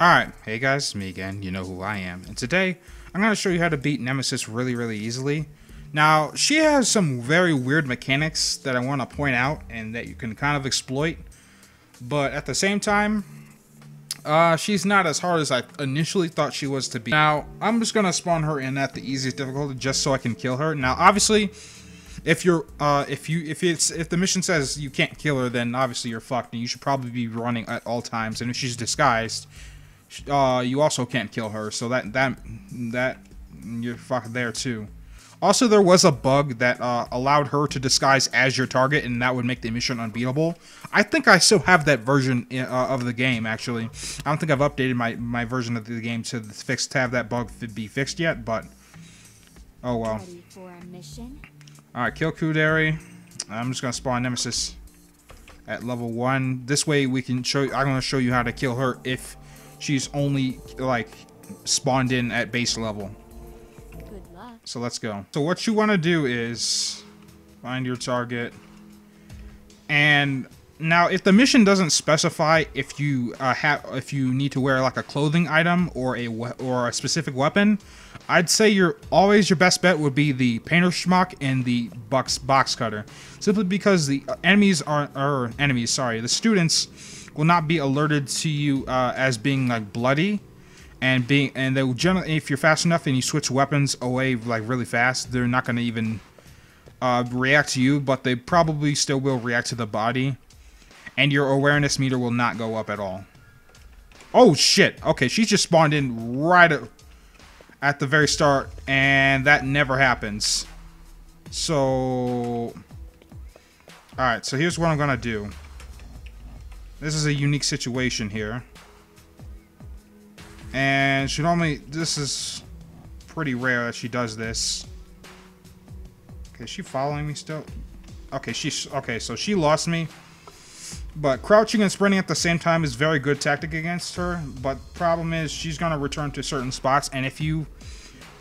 Alright, hey guys, it's me again, you know who I am, and today I'm going to show you how to beat Nemesis really easily. Now, she has some very weird mechanics that I want to point out and that you can kind of exploit, but at the same time, she's not as hard as I initially thought she was to be. Now, I'm just going to spawn her in at the easiest difficulty just so I can kill her. Now, obviously, if the mission says you can't kill her, then obviously you're fucked and you should probably be running at all times, and if she's disguised, you also can't kill her, so that you're fucked there too. Also, there was a bug that allowed her to disguise as your target, and that would make the mission unbeatable. I think I still have that version of the game, actually. I don't think I've updated my version of the game to have that bug be fixed yet, but oh well. Ready for a mission? Alright, kill Kuderi. I'm just gonna spawn Nemesis at level 1. This way we can show you, I'm gonna show you how to kill her if she's only like spawned in at base level. Good luck. So let's go. So what you wanna do is find your target. And now if the mission doesn't specify if you if you need to wear like a clothing item or a specific weapon, I'd say your best bet would be the painter schmuck and the box cutter, simply because the enemies the students will not be alerted to you as being like bloody, and they will generally, if you're fast enough and you switch weapons away like really fast, they're not going to even react to you, but they probably still will react to the body, and your awareness meter will not go up at all. Oh shit! Okay, she's just spawned in right at the very start, and that never happens. So, alright, so here's what I'm gonna do. This is a unique situation here. And she normally, this is pretty rare that she does this. Okay, is she following me still? Okay, so she lost me. But crouching and sprinting at the same time is very good tactic against her, but problem is she's going to return to certain spots, and if you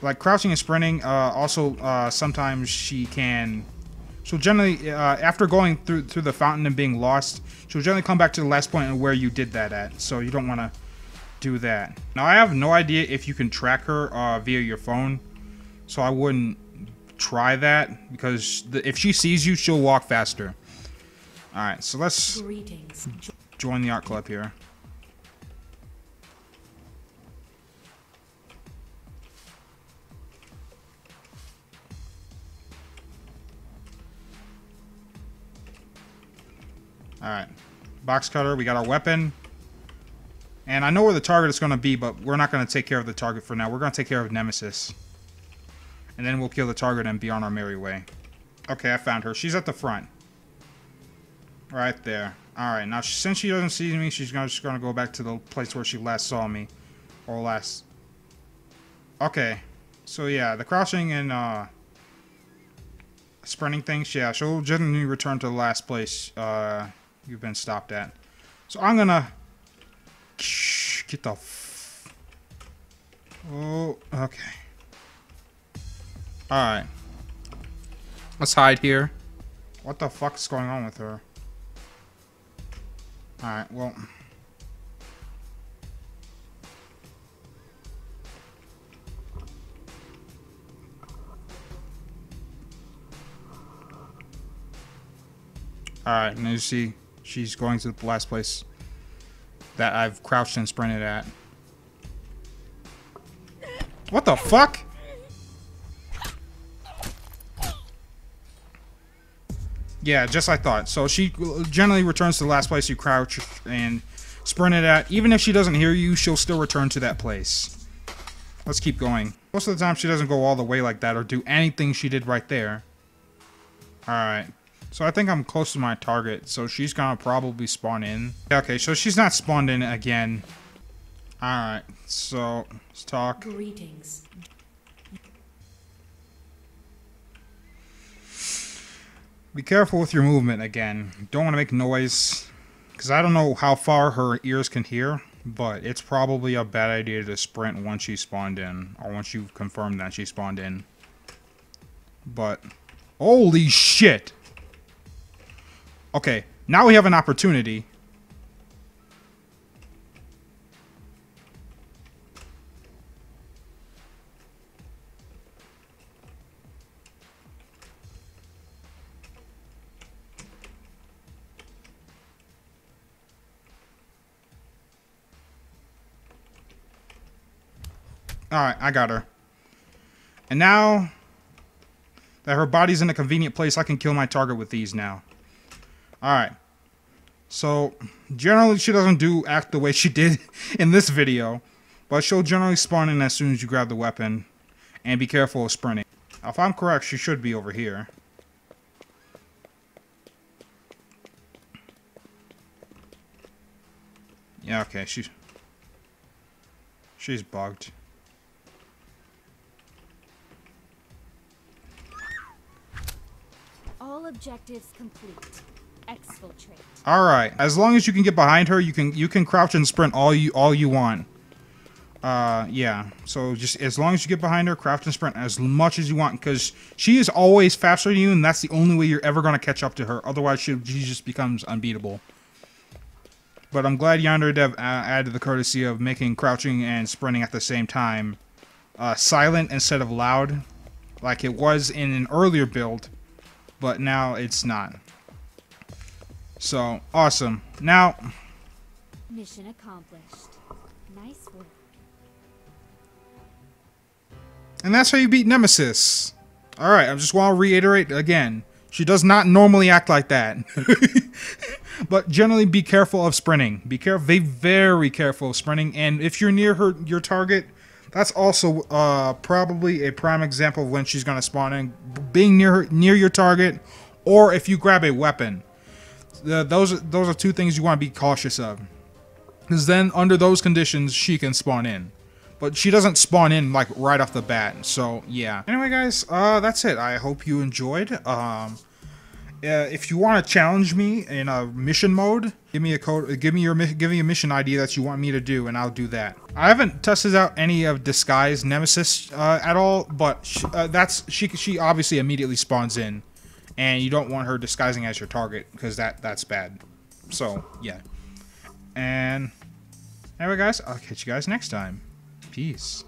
like crouching and sprinting, sometimes she can, so generally after going through the fountain and being lost, she'll generally come back to the last point and where you did that at, so you don't want to do that. Now I have no idea if you can track her via your phone, so I wouldn't try that, because if she sees you, she'll walk faster. Alright, so let's join the art club here. Alright, box cutter, we got our weapon. And I know where the target is going to be, but we're not going to take care of the target for now. We're going to take care of Nemesis. And then we'll kill the target and be on our merry way. Okay, I found her. She's at the front. Right there. Alright, now since she doesn't see me, she's just gonna go back to the place where she last saw me. Or last... Okay. So yeah, the crouching and sprinting things, yeah, she'll generally return to the last place you've been stopped at. So I'm gonna... Get the... Oh, okay. Alright. Let's hide here. What the fuck's going on with her? Alright, well. Alright, now you see she's going to the last place that I've crouched and sprinted at. What the fuck? Yeah, just like I thought. So she generally returns to the last place you crouch and sprinted at. Even if she doesn't hear you, she'll still return to that place. Let's keep going. Most of the time, she doesn't go all the way like that or do anything she did right there. Alright. So I think I'm close to my target. So she's gonna probably spawn in. Okay, so she's not spawned in again. Alright, so let's talk. Greetings. Be careful with your movement again. Don't want to make noise, because I don't know how far her ears can hear, but it's probably a bad idea to sprint once she spawned in, or once you've confirmed that she spawned in. But, holy shit! Okay, now we have an opportunity. Alright, I got her. And now that her body's in a convenient place, I can kill my target with these now. Alright. So, generally she doesn't act the way she did in this video. But she'll generally spawn in as soon as you grab the weapon. And be careful of sprinting. Now, if I'm correct, she should be over here. Yeah, okay, she's bugged. All objectives complete. Exfiltrate. All right. As long as you can get behind her, you can crouch and sprint all you want. Yeah. So just as long as you get behind her, crouch and sprint as much as you want, because she is always faster than you, and that's the only way you're ever gonna catch up to her. Otherwise, she just becomes unbeatable. But I'm glad Yandere Dev added the courtesy of making crouching and sprinting at the same time silent instead of loud, like it was in an earlier build, but now it's not. So, awesome. Now, mission accomplished. Nice work. And that's how you beat Nemesis. Alright, I just want to reiterate again. She does not normally act like that. But generally be careful of sprinting. Be careful. Be very careful of sprinting. And if you're near your target, that's also probably a prime example of when she's going to spawn in. Being near your target, or if you grab a weapon. Those are two things you want to be cautious of. Because then, under those conditions, she can spawn in. But she doesn't spawn in, like, right off the bat. So, yeah. Anyway, guys, that's it. I hope you enjoyed. If you want to challenge me in a mission mode, give me a code. Give me a mission idea that you want me to do, and I'll do that. I haven't tested out any of Disguise Nemesis at all, but she obviously immediately spawns in, and you don't want her disguising as your target because that's bad. So yeah. And anyway, guys, I'll catch you guys next time. Peace.